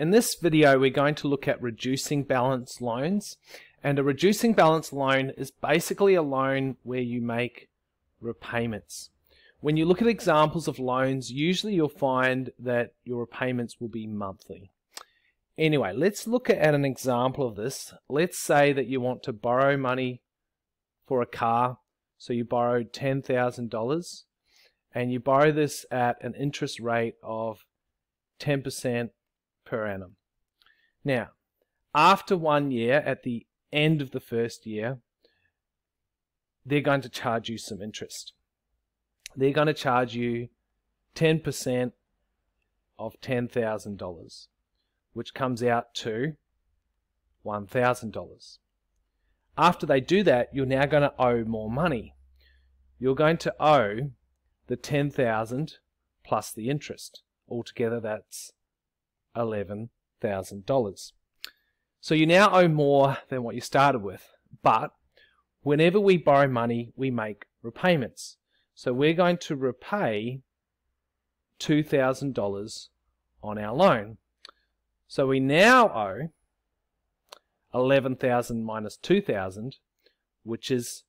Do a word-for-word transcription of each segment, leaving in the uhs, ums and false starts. In this video, we're going to look at reducing balance loans, and a reducing balance loan is basically a loan where you make repayments. When you look at examples of loans, usually you'll find that your repayments will be monthly. Anyway, let's look at an example of this. Let's say that you want to borrow money for a car, so you borrow ten thousand dollars, and you borrow this at an interest rate of ten percent per annum. Now, after one year, at the end of the first year, they're going to charge you some interest. They're going to charge you ten percent of ten thousand dollars, which comes out to one thousand dollars. After they do that, you're now going to owe more money. You're going to owe the ten thousand dollars plus the interest. Altogether, that's eleven thousand dollars. So you now owe more than what you started with, but whenever we borrow money, we make repayments. So we're going to repay two thousand dollars on our loan. So we now owe eleven thousand dollars minus two thousand dollars, which is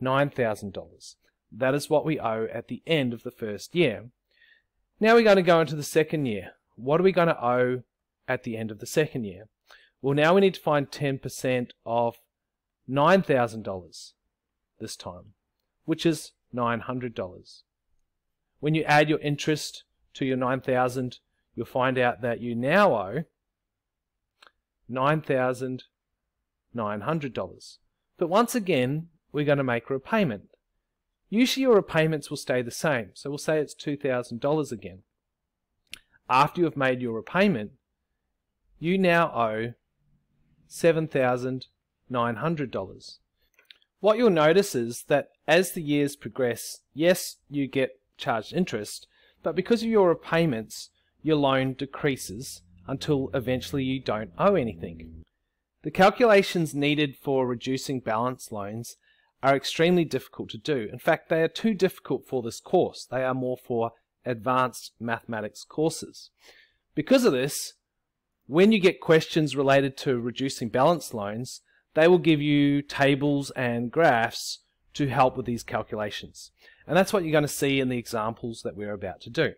nine thousand dollars. That is what we owe at the end of the first year. Now we're going to go into the second year. What are we going to owe at the end of the second year? Well, now we need to find ten percent of nine thousand dollars this time, which is nine hundred dollars. When you add your interest to your nine thousand dollars, you'll find out that you now owe nine thousand nine hundred dollars. But once again, we're going to make a repayment. Usually your repayments will stay the same, so we'll say it's two thousand dollars again. After you have made your repayment, you now owe seven thousand nine hundred dollars. What you'll notice is that as the years progress, yes, you get charged interest, but because of your repayments, your loan decreases until eventually you don't owe anything. The calculations needed for reducing balance loans are extremely difficult to do. In fact, they are too difficult for this course. They are more for advanced mathematics courses. Because of this, when you get questions related to reducing balance loans, they will give you tables and graphs to help with these calculations. And that's what you're going to see in the examples that we're about to do.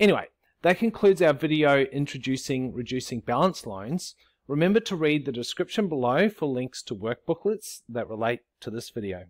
Anyway, that concludes our video introducing reducing balance loans. Remember to read the description below for links to workbooklets that relate to this video.